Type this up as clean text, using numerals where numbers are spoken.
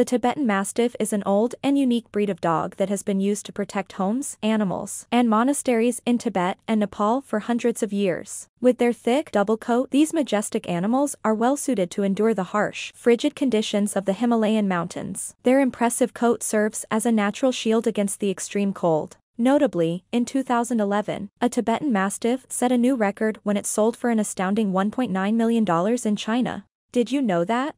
The Tibetan Mastiff is an old and unique breed of dog that has been used to protect homes, animals, and monasteries in Tibet and Nepal for hundreds of years. With their thick double coat, these majestic animals are well suited to endure the harsh, frigid conditions of the Himalayan mountains. Their impressive coat serves as a natural shield against the extreme cold. Notably, in 2011, a Tibetan Mastiff set a new record when it sold for an astounding $1.9 million in China. Did you know that?